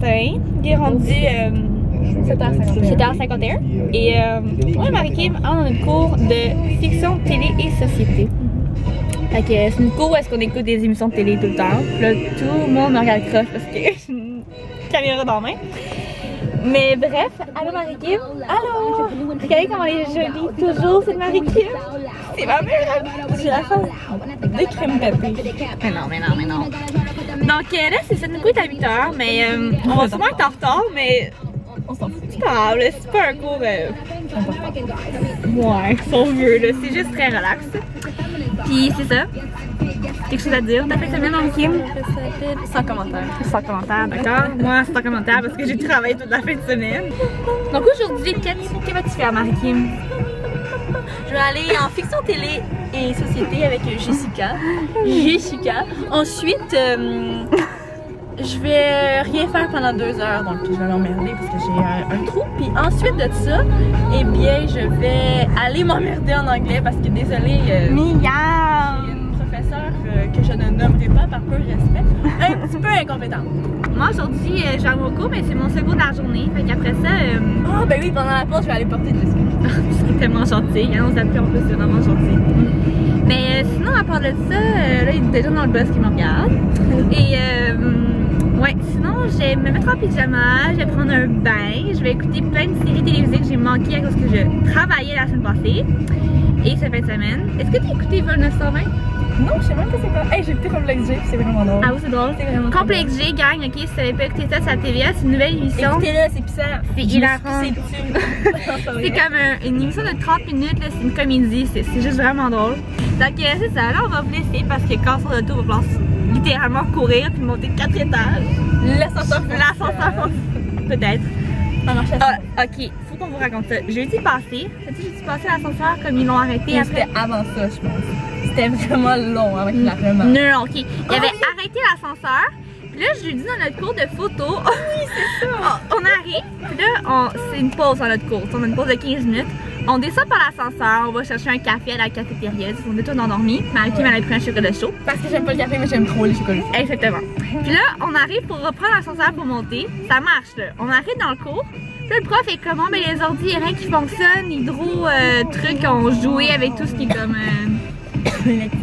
matin. Il est rendu 7h51. 7h51. Et moi et Marie-Kim, on a une cours de fiction, télé et société. Fait que c'est une cour où est-ce qu'on écoute des émissions de télé tout le temps. Là, tout le monde me regarde croche parce que j'ai une caméra dans la main. Mais bref, allô Marie-Kim. Allô! Regardez comment elle est jolie, toujours cette Marie-Kim. C'est ma meilleure amie. J'ai la face de crème pâtée. Mais non, mais non, mais non. Donc là, c'est ça, nous coûte à 8h, mais on va sûrement être en retard, mais on s'en fout. C'est pas grave, c'est pas un cours. Ouais, si on veut, là. C'est juste très relax. Puis c'est ça. Quelque chose à dire? T'as fait ça bien, Marie-Kim? Sans commentaire. Sans commentaire, d'accord? Moi, sans commentaire parce que j'ai travaillé toute la fin de semaine. Donc aujourd'hui, qu'est-ce que vas-tu faire, Marie-Kim? Je vais aller en fiction télé et société avec Jessica. Jessica. Ensuite, je vais rien faire pendant 2 heures, donc je vais m'emmerder parce que j'ai un trou. Puis ensuite de ça, eh bien, je vais aller m'emmerder en anglais parce que désolée. Miam! Que je ne nommerai pas par peu de respect, un petit peu incompétente. Moi aujourd'hui, j'ai un cours, mais c'est mon second de la journée. Fait qu'après ça. Oh, ben oui, pendant la pause, je vais aller porter des biscuits. C'est tellement gentil. Il y a nos appels en plus, c'est vraiment gentil. Mais sinon, à part de ça, là, il y a des gens dans le bus qui me regardent. Et ouais, sinon, je vais me mettre en pyjama, je vais prendre un bain, je vais écouter plein de séries télévisées que j'ai manquées à cause que je travaillais la semaine passée. Et cette fin de semaine. Est-ce que tu as écouté Vol 920? Non, je sais même que c'est pas. Hey, j'ai écouté Complexe G, c'est vraiment drôle. Ah oui, c'est drôle, c'est vraiment Complexe G, gang, ok, si t'avais pas écouté ça, c'est à TVS, c'est une nouvelle émission. Écoutez-la, c'est puissant. C'est hilarant. C'est comme une émission de 30 minutes, c'est une comédie, c'est juste vraiment drôle. Donc c'est ça, là on va vous laisser parce que quand on sort de l'auto, on va pouvoir littéralement courir puis monter 4 étages. L'ascenseur peut-être. Ça marche assez. Ah, ok. On vous raconte ça. Jeudi passé, l'ascenseur comme ils l'ont arrêté après. C'était avant ça, je pense. C'était vraiment long avec la remorque. Non, ok. Ils avaient arrêté l'ascenseur. Puis là, je lui dis dans notre cours de photo. Oui, c'est ça. On arrive. Puis là, c'est une pause dans notre cours. On a une pause de 15 minutes. On descend par l'ascenseur, on va chercher un café à la cafétéria. On est tous endormis. Marie-Kim, elle a pris un chocolat chaud. Parce que j'aime pas le café, mais j'aime trop les chocolats chauds. Exactement. Puis là, on arrive pour reprendre l'ascenseur pour monter. Ça marche, là. On arrive dans le cours. Le prof est comment? Ben les ordi, il y a rien qui fonctionne, hydro, trucs ont joué avec tout ce qui est comme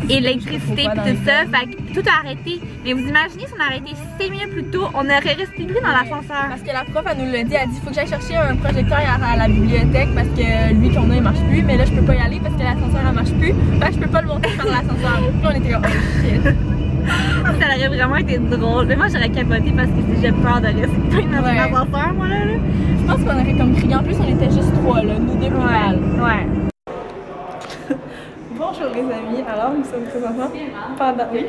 électricité et tout ça, fait que tout a arrêté. Mais vous imaginez si on arrêtait 5 minutes plus tôt, on aurait respiré dans l'ascenseur. Parce que la prof, elle nous l'a dit, elle dit faut que j'aille chercher un projecteur à la bibliothèque parce que lui qu'on a, il marche plus, mais là je peux pas y aller parce que l'ascenseur, elle marche plus, fait que je peux pas le monter par l'ascenseur. Puis on était comme oh shit. Ça aurait vraiment été drôle. Mais moi j'aurais capoté parce que j'ai peur de rester dans un ascenseur, moi là. Je pense qu'on aurait comme crié. En plus on était juste 3 là, nous 2 plus mal. Ouais. Bonjour les amis, alors nous sommes présentement pendant... Oui.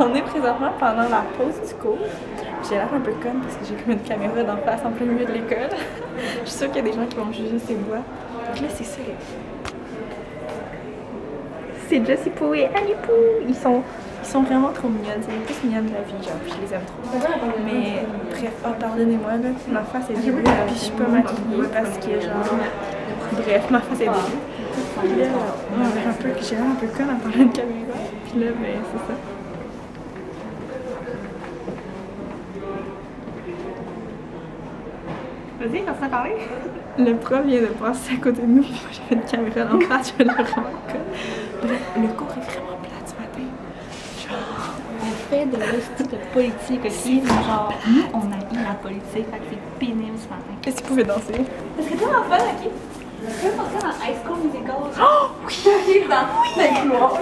On est présentement pendant la pause du cours. J'ai l'air un peu conne parce que j'ai comme une caméra d'en face en plein milieu de l'école. Je suis sûre qu'il y a des gens qui vont juger ces voix. Donc là c'est ça. C'est Jessipou et Anipou. Ils sont vraiment trop mignonnes. C'est les plus mignonnes de la vie, genre. Je les aime trop. Mais bref, oh, pardonnez-moi, là. Ma face est dégueu. Puis je suis pas maquillée parce que, genre. Bref, ma face est dégueu. Puis là, j'ai l'air un peu conne à parler de caméra. Puis là, ben, c'est ça. Vas-y, t'as ça parler? Le prof vient de passer à côté de nous. Moi, j'avais une caméra en face, je la rencontre. Le cours est vraiment plat ce matin. Genre, on fait de l'institut de politique aussi. Genre, nous, on a eu la politique, fait que c'est pénible ce matin. Est-ce qu'ils pouvaient danser? Est-ce que t'es en fun, ok? Tu peux penser dans High School Musical? Oh! Oui! Dans le couloir!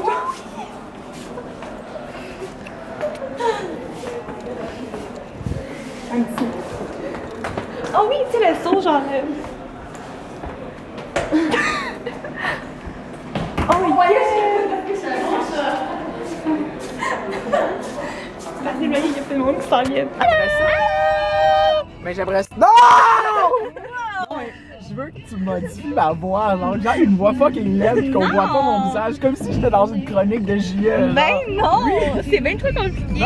Un petit. Oh oui, tu sais, le saut, genre. Oh oui! Il y a plein de monde qui s'en vient. Mais j'aimerais ça. Non! Je veux que tu modifies ma voix. Genre, une voix fucking laide et qu'on voit pas mon visage. Comme si j'étais dans une chronique de JL. Ben non! Oui. C'est bien trop compliqué.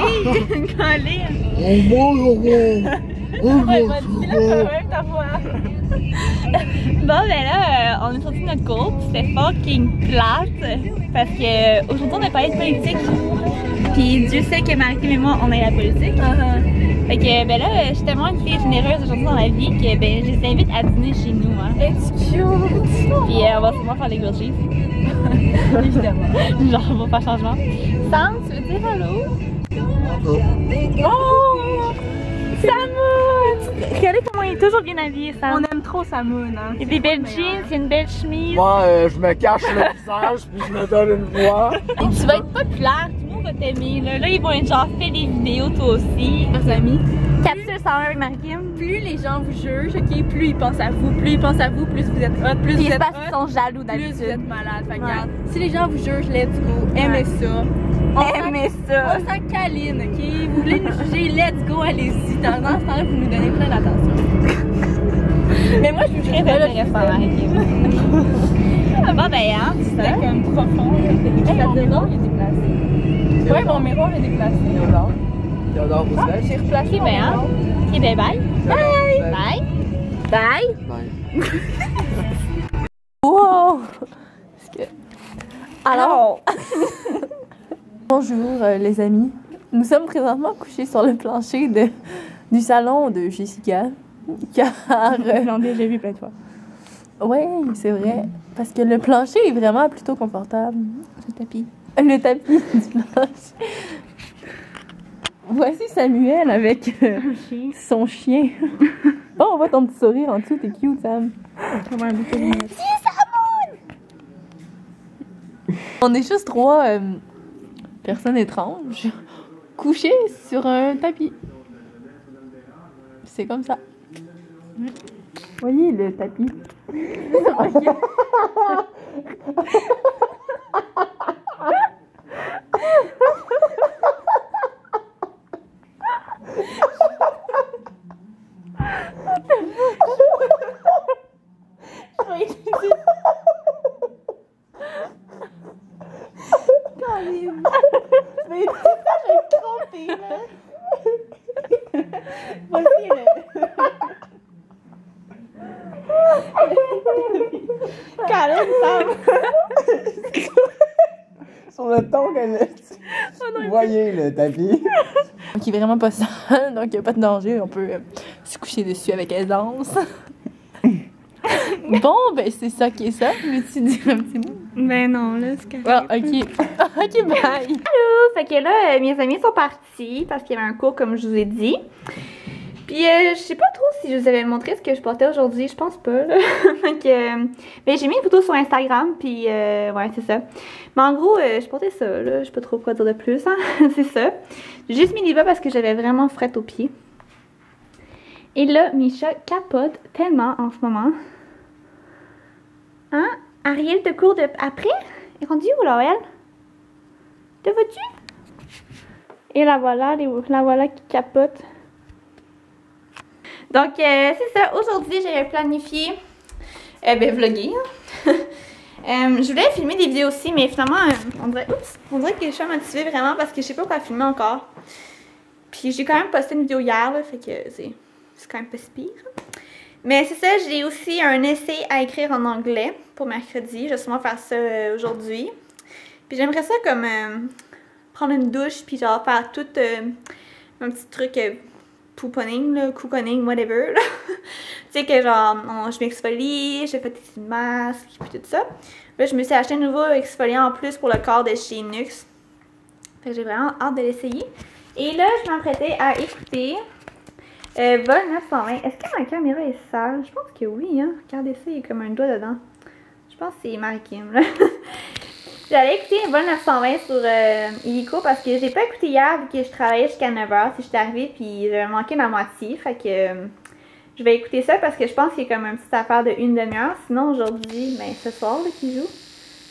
Bon ben là, on est sorti de notre cours, c'était fucking plate parce que aujourd'hui on a parlé de politique. Puis Dieu sait que Marie-Kim et moi, on est la politique. Fait que ben là, je suis tellement une fille généreuse aujourd'hui dans la vie que ben je les invite à dîner chez nous. Hein. It's cute! Puis on va sûrement faire des grilled cheese. Évidemment. Genre, on va faire changement. Sam, tu veux dire allô? Oh! Oh. Samoun! Regardez comment il est toujours bien habillé, Sam. On aime trop Samoun, hein. Il y a des belles jeans, il y a une belle chemise. Moi, je me cache le visage puis je me donne une voix. Et tu vas être populaire, tout le monde va t'aimer. Là, ils vont être genre, fais des vidéos toi aussi. Mes amis. Capsule 101 avec Marie-Kim. Plus les gens vous jugent, ok, plus ils pensent à vous, plus vous êtes hot, plus vous êtes hot. Ils sont jaloux d'habitude. Plus vous êtes malade, fait regarde. Si les gens vous jugent, let's go, aimez ça. Aimez ça! On s'en câline, ok? Vous voulez nous juger, let's go, allez-y. Dans ce temps-là, vous nous donnez plein d'attention. Mais moi, je vous jugerais d'intéressant, Marie-Kim. Bon, ben, hein, c'était comme profond. Mon miroir est déplacé. Ouais, mon miroir est déplacé. Théodore, vous savez? J'ai replacé mon miroir. Ok, ben, bye! Bye! Bye! Bye! Bye! Wow! Alors... Bonjour les amis, nous sommes présentement couchés sur le plancher du salon de Jessica, car... j'ai vu plein de fois. Oui, c'est vrai, parce que le plancher est vraiment plutôt confortable. Le tapis. Le tapis du plancher. Voici Samuel avec son chien. Oh, on voit ton petit sourire en dessous, t'es cute, Sam. Comment un bouquet de lunettes. On est juste trois... personne étrange, couchée sur un tapis. C'est comme ça. Voyez le tapis. Sur le ton qu'elle a dit. Oh, voyez le tapis. Qui est vraiment pas sale, donc il n'y a pas de danger. On peut se coucher dessus avec aisance. Bon, ben c'est ça qui est ça. Veux-tu dire un petit mot? Ben non, là, c'est carrément. Ah, ok. Ok, bye. Allô, fait que là, mes amis sont partis parce qu'il y avait un cours, comme je vous ai dit. Puis, je sais pas trop si je vous avais montré ce que je portais aujourd'hui, je pense pas, là. Donc, mais j'ai mis une photo sur Instagram, puis ouais, c'est ça. Mais en gros, je portais ça, là, je sais pas trop quoi dire de plus, hein, c'est ça. J'ai juste mis les bas parce que j'avais vraiment frette aux pieds. Et là, Misha capote tellement en ce moment. Hein? Ariel te court de... après? Est rendue où, là, elle? Te vois-tu? Et la voilà, la voilà qui capote. Donc, c'est ça. Aujourd'hui, j'avais planifié vlogger. Je voulais filmer des vidéos aussi, mais finalement, on dirait que je suis motivée vraiment parce que je sais pas quoi filmer encore. Puis, j'ai quand même posté une vidéo hier, là, fait que c'est quand même pas si pire. Mais c'est ça, j'ai aussi un essai à écrire en anglais pour mercredi. Je vais sûrement faire ça aujourd'hui. Puis, j'aimerais ça comme prendre une douche, puis genre faire tout un petit truc... pouponning, là, couponing, whatever. Tu sais que genre, je m'exfolie, j'ai fait des petites masques, puis tout ça. Là, je me suis acheté un nouveau exfoliant en plus pour le corps de chez Nuxe. Fait que j'ai vraiment hâte de l'essayer. Et là, je m'apprêtais à écouter Vol 920. Est-ce que ma caméra est sale? Je pense que oui, hein. Regardez ça, il y a comme un doigt dedans. Je pense que c'est Marie-Kim, là. J'allais écouter Vol 920 sur Ilico parce que j'ai pas écouté hier vu que je travaillais jusqu'à 9h. Si je suis arrivée puis j'avais manqué ma moitié. Fait que je vais écouter ça parce que je pense qu'il y a comme une petite affaire de une demi-heure. Sinon aujourd'hui, ben ce soir là qui joue.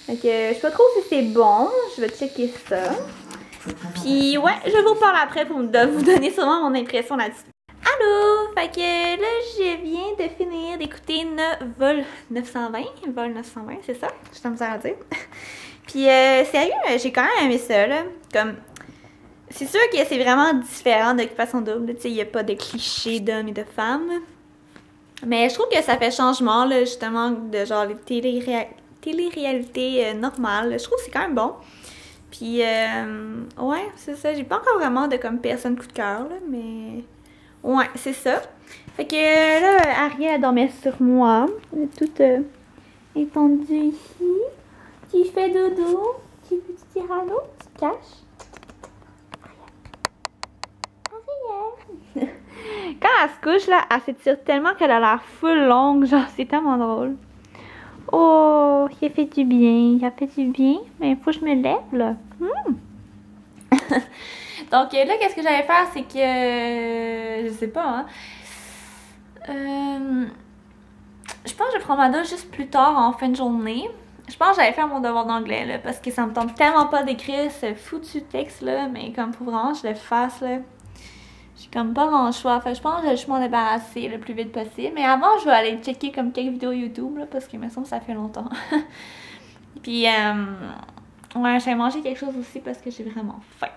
Fait que je sais pas trop si c'est bon. Je vais checker ça. Puis ouais, je vous parle après pour vous donner sûrement mon impression là-dessus. Allô! Fait que là, je viens de finir d'écouter Vol 920. Vol 920, c'est ça? Je t'en misère à dire. Puis sérieux, j'ai quand même aimé ça, là. Comme, c'est sûr que c'est vraiment différent d'Occupation Double, tu sais, il n'y a pas de clichés d'hommes et de femmes. Mais je trouve que ça fait changement, là, justement, de genre les télé-réalités normales. Je trouve que c'est quand même bon. Puis, ouais, c'est ça. J'ai pas encore vraiment de comme personne coup de cœur, là, mais... Ouais, c'est ça. Fait que là, Ariel dormait sur moi. Elle est toute étendue ici. Tu fais dodo. Tu veux te dire allô? Tu te caches? Ariel! Quand elle se couche, là, elle s'étire tellement qu'elle a l'air full longue. Genre, c'est tellement drôle. Oh, il a fait du bien. Il a fait du bien. Mais il faut que je me lève, là. Donc là, qu'est-ce que j'allais faire, c'est que... je sais pas, hein. Je pense que je vais prendre ma douche juste plus tard, en fin de journée. Je pense que j'allais faire mon devoir d'anglais, là, parce que ça me tente tellement pas d'écrire ce foutu texte-là, mais comme pour vraiment je le fasse, là, j'ai comme pas grand choix. Fait je pense que je vais juste m'en débarrasser le plus vite possible. Mais avant, je vais aller checker comme quelques vidéos YouTube, là, parce que me semble que ça fait longtemps. Puis, ouais, j'allais manger quelque chose aussi, parce que j'ai vraiment faim.